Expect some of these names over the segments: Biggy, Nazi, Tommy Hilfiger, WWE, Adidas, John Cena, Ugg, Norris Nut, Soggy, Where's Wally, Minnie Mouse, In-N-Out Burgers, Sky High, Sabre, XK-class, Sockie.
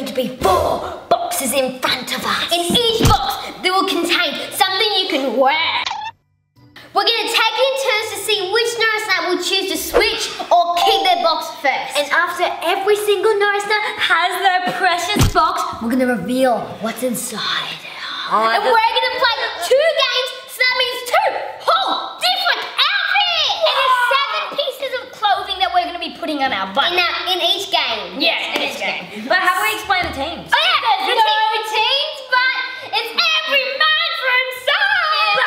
going to be 4 boxes in front of us. In each box, they will contain something you can wear. We're going to tag in turns to see which Norris Nut will choose to switch or keep their box first. And after every single Norris Nut has their precious box, we're going to reveal what's inside. Oh, and we're going to play 2 games, so that means 2 whole different outfits! Whoa. And there's 7 pieces of clothing that we're going to be putting on our butt. In each game. Yeah, in each game. But how do we explain the teams? Oh yeah, there's no teams, but it's every man for himself!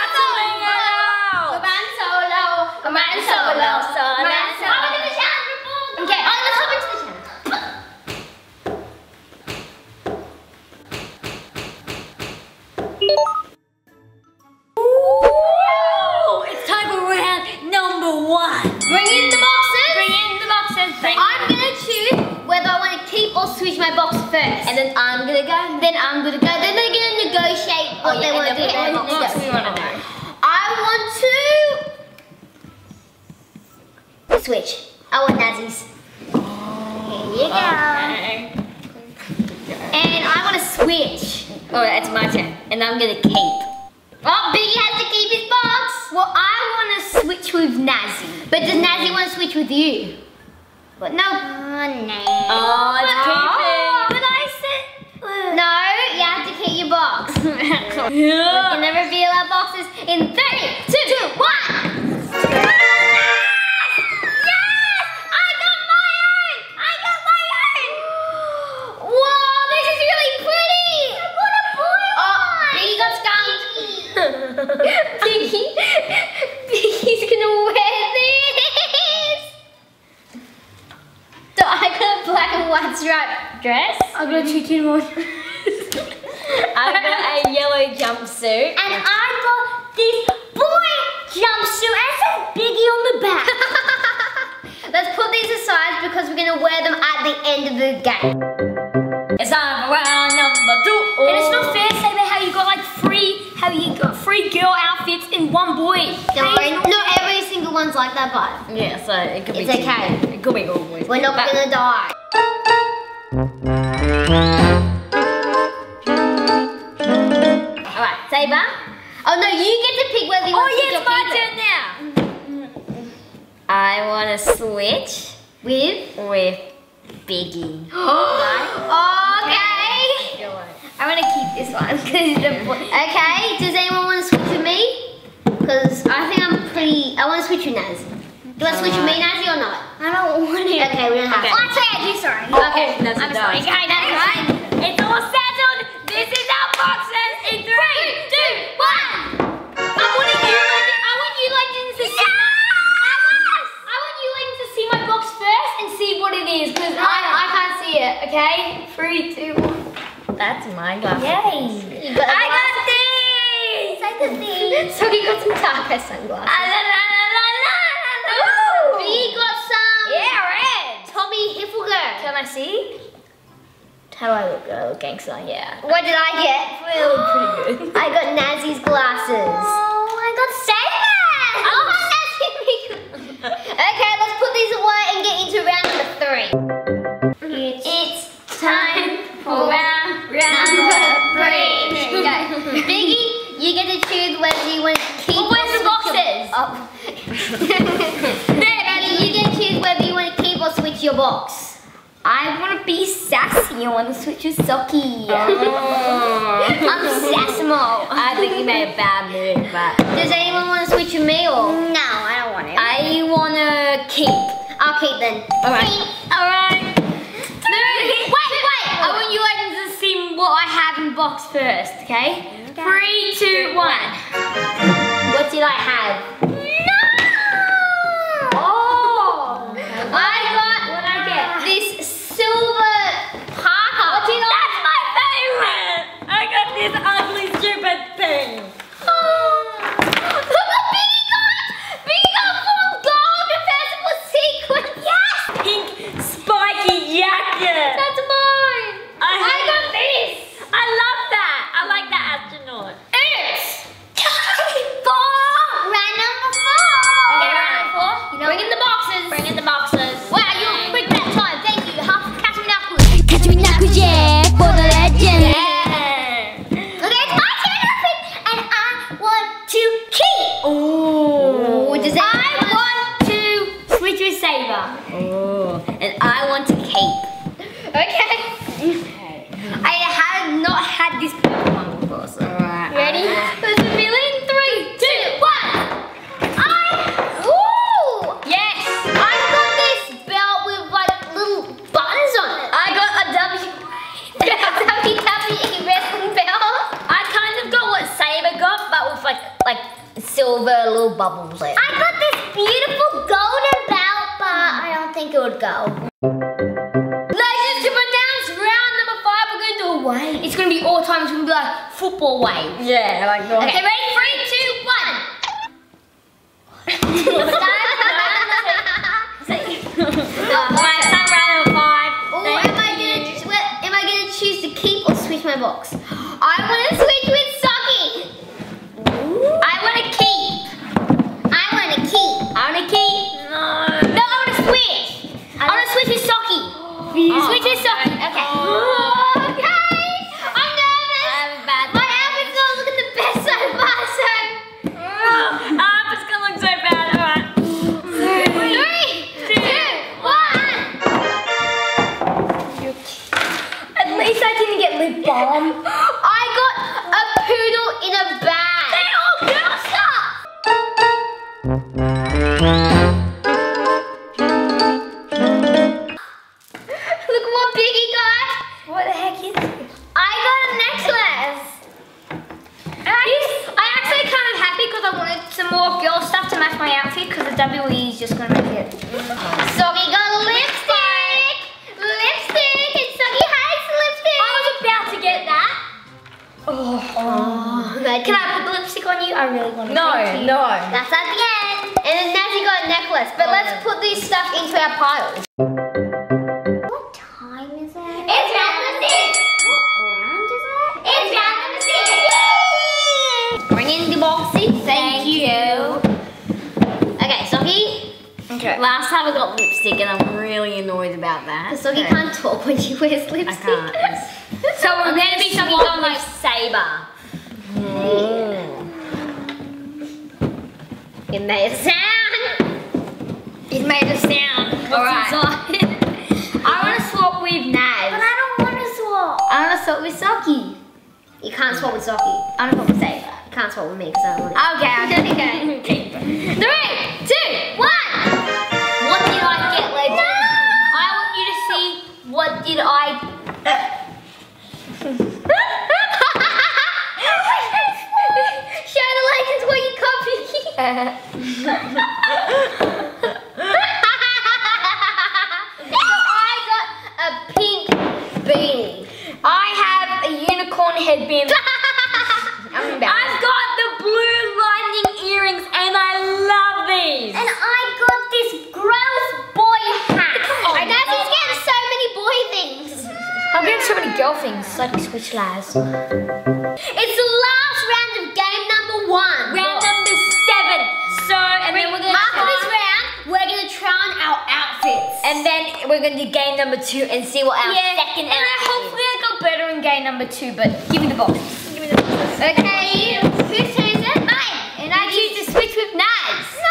Man solo. I'm going to the channel before the... Okay, I'm going to hop into the channel. It's time for round number 1. Bring in the boxes. I'm going to choose whether I want to keep or switch my box first. And then I'm going to go. Then they're going to negotiate what they want to do. I want to... switch. I want Nazi's. Here you go. Okay. And I want to switch. Oh, it's my turn. And I'm going to keep. Oh, Biggy has to keep his box. Well, I want to switch with Nazi. But does Nazi want to switch with you? What? No. Oh, no. Oh, it's keeping. But I said... No, you have to keep your box. We're going to reveal our boxes in 3, 2, 1. Biggy's gonna wear this! So I got a black and white striped dress. I got a chicken one. I got a yellow jumpsuit. And I got this blue jumpsuit and it says Biggy on the back. Let's put these aside because we're gonna wear them at the end of the game. It's time for round number 2. And it's not fair, Sabre, how you got like 3 girl outfits in one boy. Not every single one's like that, but yeah, so it could be. It's okay. It could be all boys. We're not gonna die. Alright, Sabre. Oh no, you get to pick whether you want to pick. Oh yeah, it's my turn now. I wanna switch with Biggy. Oh, okay. I want to keep this one because the boy. Okay, does anyone want to switch with me? Because I think I'm pretty. I want to switch with Naz. Do you want to switch with me, Nazi, or not? I don't want to. Okay, we don't have to. Oh, actually, I do. Sorry. Okay, I'm sorry. Okay, that's right. It's all settled. This is our boxes in 3, 2, 1. I want you ladies to see my box first and see what it is because I can't see it. Okay, 3, 2, 1. That's my glasses. Yay! You got I glasses. Got these! Soggy got some darker sunglasses. Biggy got some. Yeah, red. Tommy Hilfiger. Can I see? How do I look? I look gangster, yeah. What did I get? I look pretty good. I got Nazi's glasses. Oh, I got Sabre! I want Nazi Biggy. Okay, let's put these away and get into round number 3. It's time for round number 3. There you go. Biggy, you get to choose whether you want to keep the boxes. Biggy, you get to choose whether you want to keep or switch your box. I want to be sassy. I want to switch with Sockie. I'm sassimo. I think you made a bad move, but... Does anyone want to switch with me or...? No, I don't want it. I want to keep. I'll keep then. Alright. I want you ladies to see what I have in box first, okay? 3, 2, 1. What did I have? No! Oh! I got what I get. This silver parka. What did I? That's my favorite! I got this ugly, stupid thing. Oh! Look what Biggy got! Biggy got full gold reversible sequins. Yes! Pink spiky jacket. That's I got this! I love that! I like that astronaut. It's the little bubbles in. I got this beautiful golden belt, but I don't think it would go. Ladies and gentlemen, now it's round number 5. We're going to do a weight. It's going to be all time. It's going to be like football weight. Yeah, like normal. Okay, ready? 3, 2, 1. Alright, so round number 5. Ooh, am I going to choose to keep or switch my box? I want to switch with Soggy. I want to keep. I want to keep. I want to keep. No, I want to switch. I want to switch with Soggy. Switch with Soggy. Okay. Okay. I'm nervous. My outfit's going to look at the best so far, so. Outfit's going to look so bad. Alright. 3, 2, 1. At least I didn't get lip balm. Last time I got lipstick and I'm really annoyed about that. Because Soggy can't talk when she wears lipstick. I can't. So we're going to be Soggy on like Sabre. It made a sound. It made a sound. Alright. I want to swap with Naz. But I don't want to swap. I want to swap with Soggy. You can't swap with Soggy. I want to swap with Sabre. You can't swap with me because I don't want to. Okay, okay. 3, 2, 1. What did I get, legend? No! I want you to see what did I... Show the legends what you copied. So I got a pink beanie. I have a unicorn headband. I've got the blue lightning earrings and I love these. And I got this gross boy hat. Oh, I know he's getting so many boy things. I'm getting so many girl things. Like switch lives. It's the last round of game number 1. Round number 7. So, and then we're going to after this round, we're going to try on our outfits. And then we're going to do game number 2 and see what our second outfit is. And hopefully I got better in game number 2, but give me the box. Give me the box. Okay, who chooses it? Mine. And I choose to switch with Naz. No!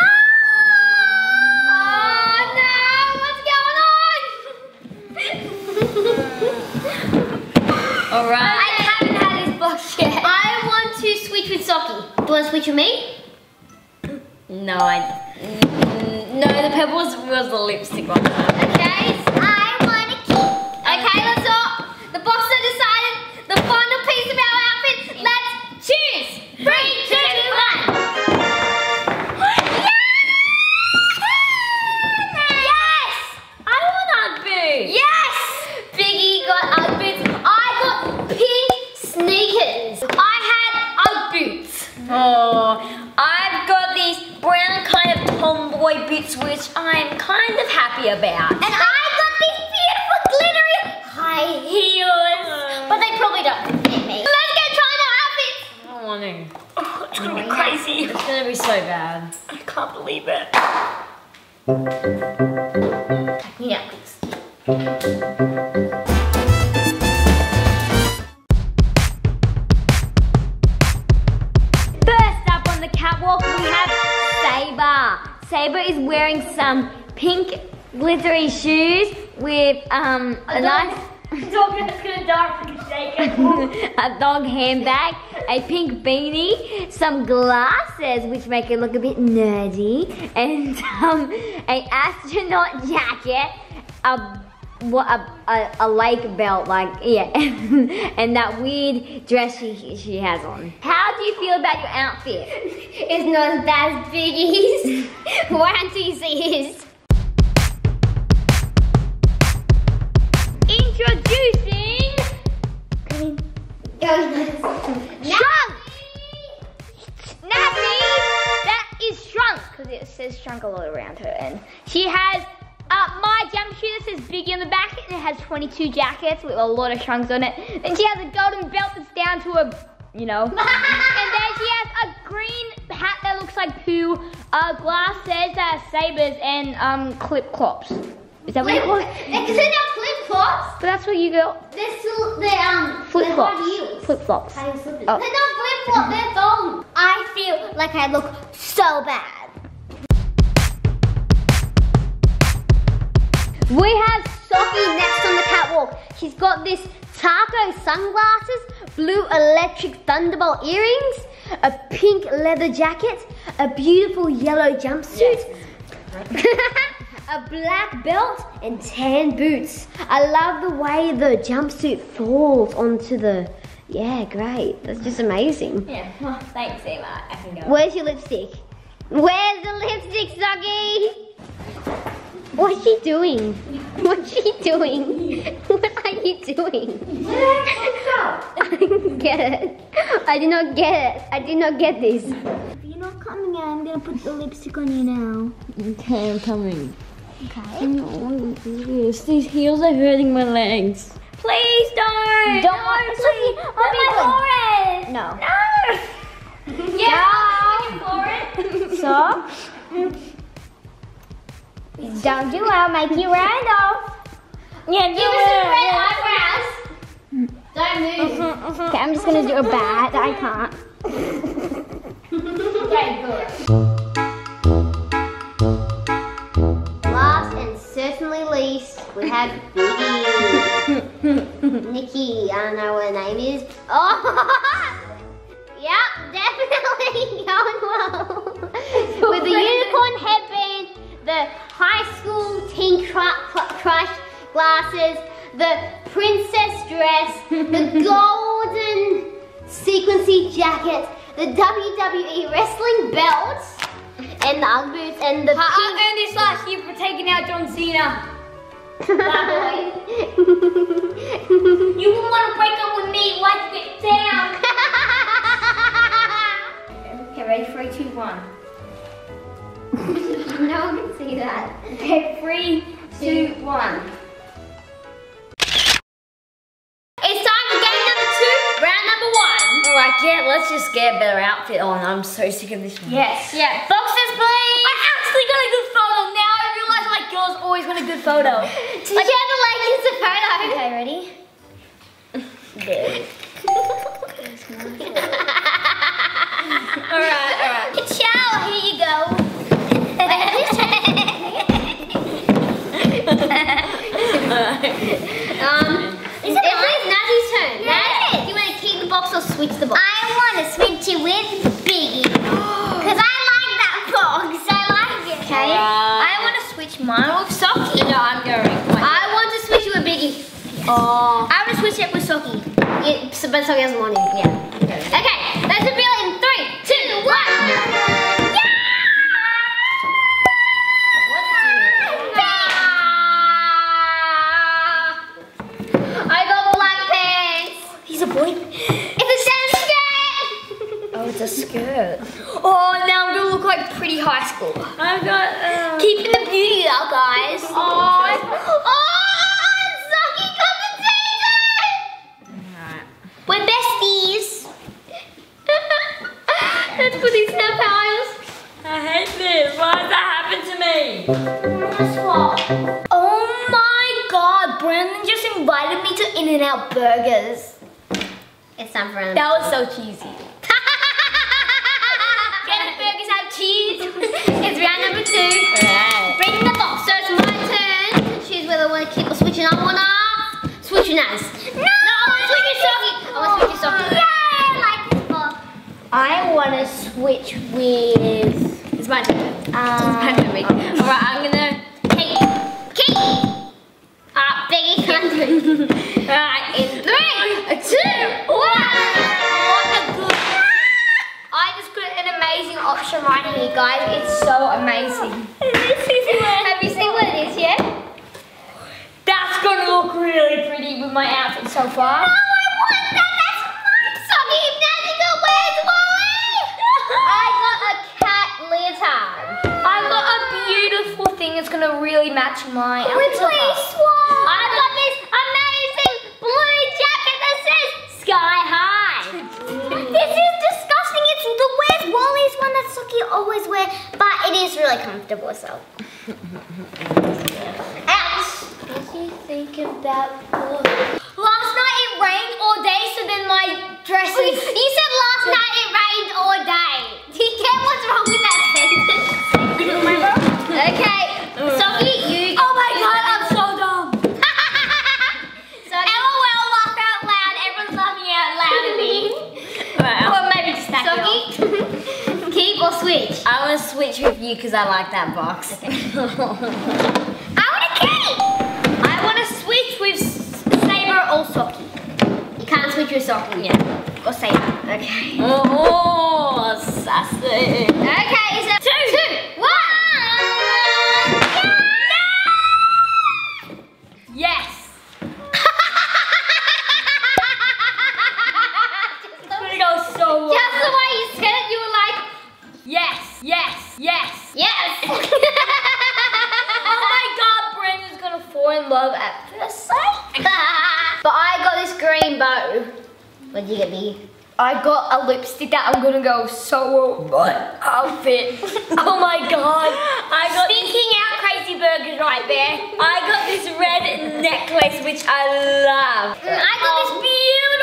Alright. I haven't had this box yet. I want to switch with Sockie. Do you want to switch with me? No, no, the purple was the lipstick one. Okay, so I want to keep. Okay, let's all. The box are decided. The final piece of our outfit. Let's choose. 3, 2, 1. Oh, I've got these brown kind of tomboy boots, which I'm kind of happy about. And I got these beautiful glittery high heels, but they probably don't fit me. Let's go try on our outfits. I don't want to. Oh, it's going to be crazy. It's going to be so bad. I can't believe it. Yeah, please. Sabre is wearing some pink glittery shoes with a nice dog that's gonna die from the shaker. A dog handbag, a pink beanie, some glasses which make it look a bit nerdy, and an astronaut jacket, a a like belt, like, yeah, and that weird dress she has on. How do you feel about your outfit? It's not as bad as Biggy's. Why don't you see his? Introducing... Shrunk! Nazi! That is shrunk, because it says shrunk a lot around her, and she has my jumpsuit that says Biggy on the back, and it has 22 jackets with a lot of shrunks on it. Then she has a golden belt that's down to her, you know. And then she has a green hat that looks like poo, glasses that are Sabres, and clip-clops. Is that what you call it? Isn't that flip-flops? But that's what you got. They're still, flip-flops. Flip-flops. They're not flip-flops, they're thongs. I feel like I look so bad. We have Sockie next on the catwalk. She's got this taco sunglasses, blue electric thunderbolt earrings, a pink leather jacket, a beautiful yellow jumpsuit, a black belt, and tan boots. I love the way the jumpsuit falls onto the, yeah, great. That's just amazing. Yeah, well, thanks, Emma. I can go. Where's your lipstick? Where's the lipstick, Soggy? What's she doing? What's she doing? What are you doing? I didn't get it. I did not get it. I did not get this. If you're not coming out, I'm going to put the lipstick on you now. Okay, I'm coming. Okay. No, these heels are hurting my legs. Please don't! Don't! Please! Oh my God! No. No! Yeah! No. So? Don't do it, I'll make you round off. Yeah, give us some red eyebrows. Don't move. Okay, I'm just gonna do a bat. I can't. Okay, good. Last and certainly least, we have Biggy. Nikki, I don't know what her name is. Oh! Yep, definitely going well. With the unicorn headband, the high school teen crush glasses, the princess dress, the golden sequency jacket, the WWE wrestling belt, and the Ugg boots, and the I earned this last year for taking out John Cena. You wouldn't want to break up with me, let's get down. Okay, ready, 3, 2, 1. No one can see that. Okay, 3, 2, 1. It's time for game number 2, round number 1. Alright, yeah, let's just get a better outfit on. I'm so sick of this one. Yes. Yeah. Boxes, please! I actually got a good photo. Now I realise my girls always want a good photo. Did you have the license to photo? Okay, ready? Good. Alright, alright. Ciao, here you go. Is it always Nazi's turn? Yeah. Nazi, do you want to keep the box or switch the box? I want to switch it with Biggy. Because I like that box. I like it. Okay. I want to switch mine with Sockie. No, I'm going. I want to switch it with Biggy. Yes. Oh. I want to switch it with Sockie. Yeah, but Sockie doesn't want it. Yeah. Okay. Let's reveal it in 3, 2, 1. A skirt. Oh, now I'm gonna look like pretty high school. I've got keeping the beauty up, guys. Oh, Soggy got the taser. Alright. We're besties. Let's put these snap-eyes. I hate this. Why did that happen to me? Guess what? Oh my God, Brandon just invited me to In-N-Out Burgers. It's not Brandon. That was so cheesy. It's round number 2. Alright. Bring the box. So it's my turn to choose whether I want to keep or switching on or not. Switching us. No! No, I want to switch Soggy. I want to switch Soggy. Yay! Like this box. I want to switch with... It's my turn. Alright, I'm going to take... Keep! Big. Alright, in 3, 2, 1. Option right here, guys. It's so amazing. Have you seen what it is yet? That's gonna look really pretty with my outfit so far. No, I want that. That's mine. Soggy, if Nazi got Where's Wally? I got a cat leotard. I got a beautiful thing that's gonna really match my outfit. Please swap. I got this amazing blue jacket that says Sky High. This is disgusting. It's the Where's Wally's one that Sockie always wears, but it is really comfortable, so. Ouch! Did you think about Wally? Last night it rained all day, so then my dress is... You said last night it rained all day. Do you get what's wrong with that sentence? Okay, Sockie, you... Oh my God, I'm so dumb. LOL, laugh out loud. Everyone's laughing out loud at me. Wow. Or maybe just that Sockie. Keep or switch? I want to switch with you because I like that box. Okay. I want to keep! I want to switch with Sabre or Sockie. You can't switch with Sockie. Yeah. Or Sabre. Okay. Oh, sassy. Okay, so 2, 2, 1. Yeah! Yes! At first sight. But I got this green bow. What did you get me? I got a lipstick that I'm gonna go so outfit. Oh my God. I got stinking out crazy burgers right there. I got this red necklace which I love. I got this beautiful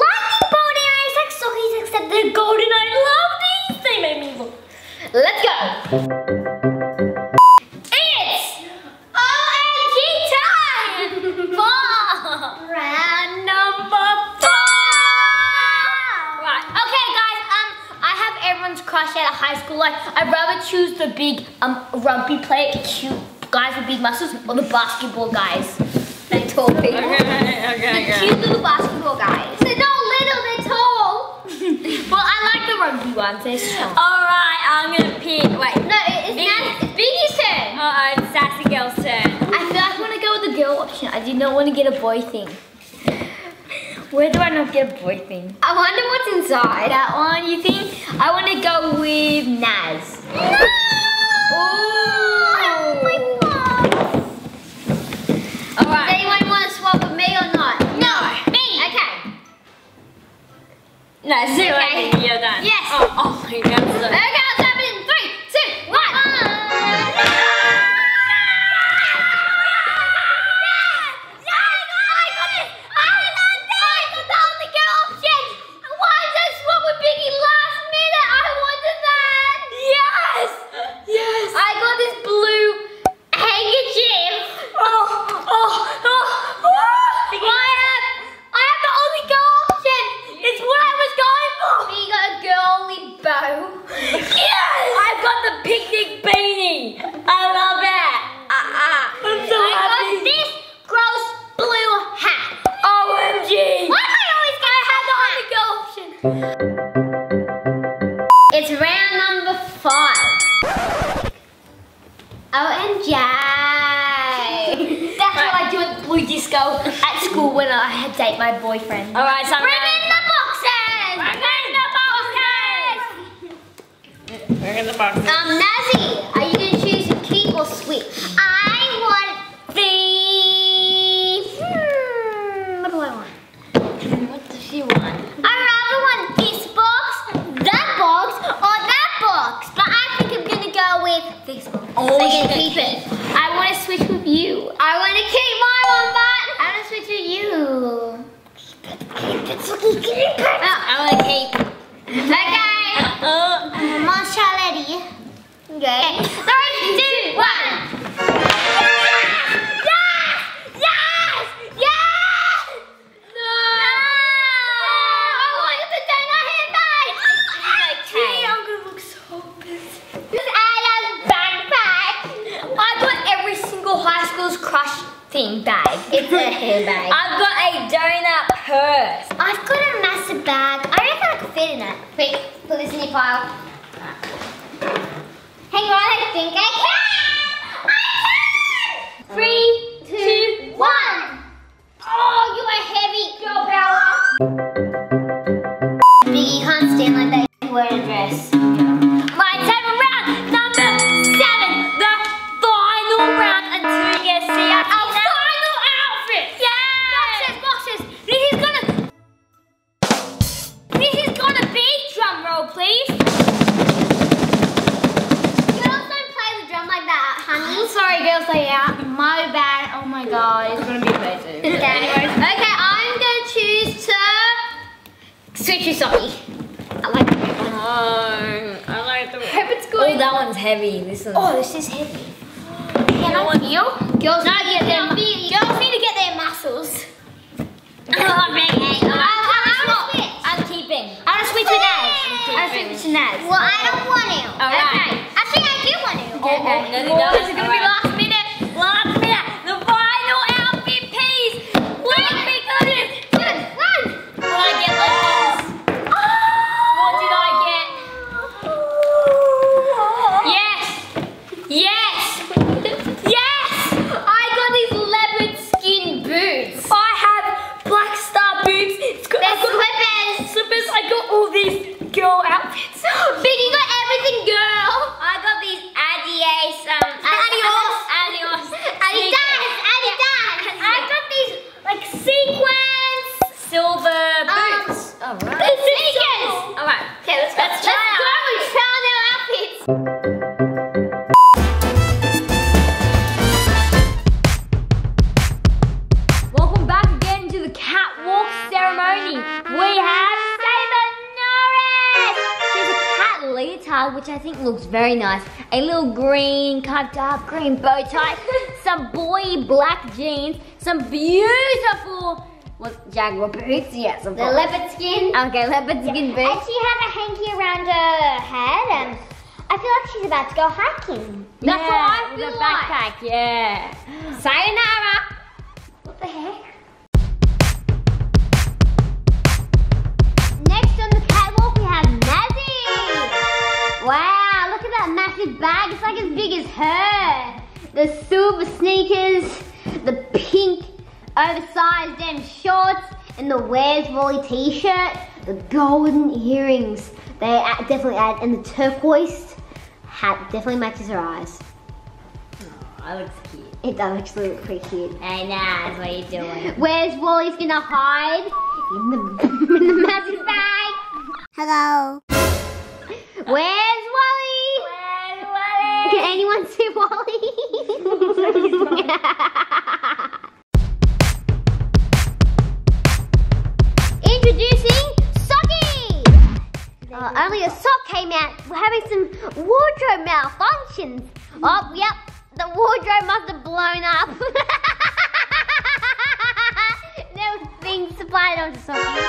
lightning bolt earrings like Sockie's except they're golden. I love these. They made me look. Let's go. At high school life, I'd rather choose the big rugby player, cute guys with big muscles, or the basketball guys, the tall people. Okay. Cute little basketball guys. They're not little, they're tall. Well, I like the rugby ones. They're strong. All right, I'm gonna pick. Wait, no, it's Biggy's turn. Uh-oh, it's Sassy Girl's turn. I feel like I want to go with the girl option. I do not want to get a boy thing. Where do I not get a boy thing? I wonder what's inside that one, you think? I want to go with Naz. No! Ooh! I want my box! Alright. Does anyone want to swap with me or not? No! Me! Okay. No, zero. Okay. You're done. Yes! Oh my God. Sorry. Okay, let's have it in 3, 2, 1. No! My boyfriend. All right, so bring in the boxes. Bring in the boxes. Nazi, are you gonna choose to keep or switch? I want the. What do I want? What does she want? I rather want this box, or that box. But I think I'm gonna go with this box. Oh, so you keep it. I want to switch with you. I want to keep my one, but I want to switch with you. I want to keep. Okay. Mortality. Okay. 3, 2, 1. Yes! Yes! Yes! No! Oh, look at the donut handbag! Okay. I'm gonna look so busy. This Adidas backpack. I got every single high school's crush thing bag. It's a handbag. I've got a donut purse. I've got a massive bag. I reckon I could fit in it. Quick, put this in your pile. Hang on, I think I can! I can! 3, 2, 1! Oh, you are heavy, girl power! Biggy, you can't stand like that. You wear a dress. My time round, number 7, the final round until you get to see our final outfit. Yeah! Boxes, This is gonna be drum roll, please. Girls don't play the drum like that, honey. I'm sorry, girls, lay out. My bad. Oh my god, it's gonna be crazy. Okay. Okay, I'm gonna choose to switch with Sockie. I like the red one. Oh, I like the red one. Hope it's good. Oh, that one's heavy. This one. Oh, this is heavy. Can I kneel? Girls need to get their muscles. I'm keeping. I'm gonna switch with Naz. I'm switch with Naz. Well, I don't want to. Okay. I think I do want to. Okay. No, this is gonna be last minute. Last minute. The final outfit piece. Let me go. Run. What did I get? What did I get? Yes. Yes. Yes. I got these leopard skin boots. I have black star boots. It's good. They're slippers. Slippers. I got all these girl outfits. Biggy got everything, girl. I got these Adidas. Adidas. I got these like sequins, silver boots. Alright. Sequins. Alright. Okay, let's go. We found our outfits. Welcome back again to the catwalk ceremony. We have Sabre Norris. She's a cat leotard, which I think looks very nice. A little green, cut up, green bow tie. Some boy black jeans, some beautiful jaguar boots, yes, of course. The leopard skin. Okay, leopard skin boots. And she had a hanky around her head, and I feel like she's about to go hiking. That's what I feel like. Backpack, yeah. Sayonara. What the heck? Next on the catwalk, we have Nazi. Wow, look at that massive bag. It's like as big as her. The silver sneakers, the pink oversized shorts, and the Where's Wally t-shirt, the golden earrings, they definitely add, and the turquoise hat definitely matches her eyes. Oh, that looks cute. It does actually look pretty cute. I know, that's what you're doing. Where's Wally's gonna hide in the magic bag. Hello. Where's Wally? Where's Wally? Can anyone see Wally? Introducing Soggy! Only a sock came out. We're having some wardrobe malfunctions. Oh, yep, the wardrobe must have blown up. There were things supplied onto Soggy.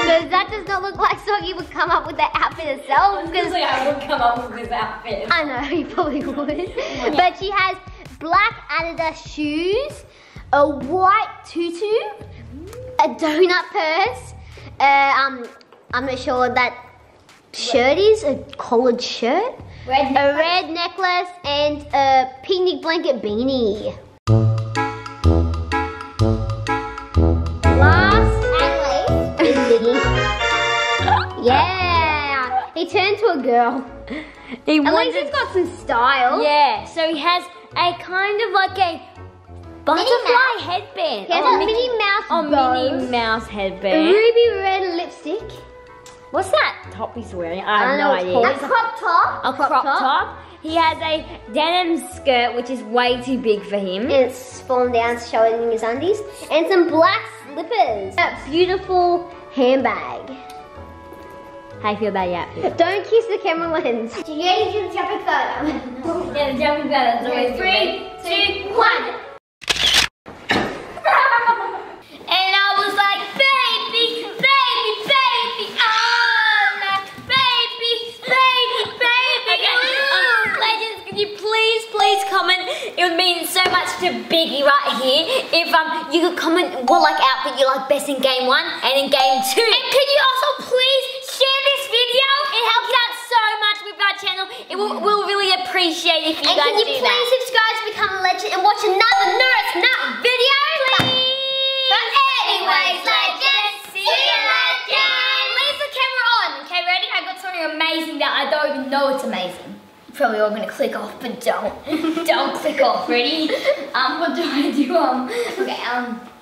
Because that does not look like Soggy would come up with that outfit herself. Because I would come up with this outfit. I know, he probably would. But she has black Adidas shoes, a white tutu, a donut purse. I'm not sure what that shirt is, a collared shirt, a red necklace, and a picnic blanket beanie. Last and least is Biggy. Yeah, he turned to a girl. At least he's got some style. Yeah, so he has a kind of like a butterfly headband. He has a Minnie Mouse headband. A ruby red lipstick. What's that top he's wearing? I have no idea. A crop top. A crop top. He has a denim skirt, which is way too big for him. And it's fallen down, showing his undies. And some black slippers. That beautiful handbag. How do you feel about your outfit? Don't kiss the camera lens. You need to do the jumping photo. Yeah, the jumping photo. 3, 2, 1. And I was like, baby, baby, baby. Oh, my baby, baby, baby. Okay, legends, can you please comment It would mean so much to Biggy right here if you could comment what outfit you like best in game 1 and in game 2. And could you also please share this video? It helps out so much with our channel. It will really appreciate if you guys do that. And can you please subscribe to become a legend and watch another Norris Nut video, please? But anyways, legends, see you legends. Leave the camera on. Okay, ready? I got something amazing that I don't even know it's amazing. Probably all gonna click off, but don't click off. Ready? What do I do? Okay.